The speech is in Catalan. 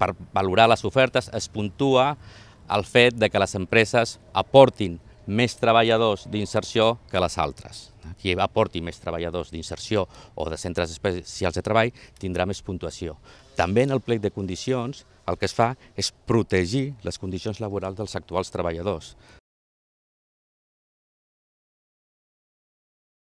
per valorar les ofertes es puntua el fet de que les empreses aportin més treballadors d'inserció que les altres. Qui aporti més treballadors d'inserció o de centres especials de treball tindrà més puntuació. També en el plec de condicions el que es fa és protegir les condicions laborals dels actuals treballadors.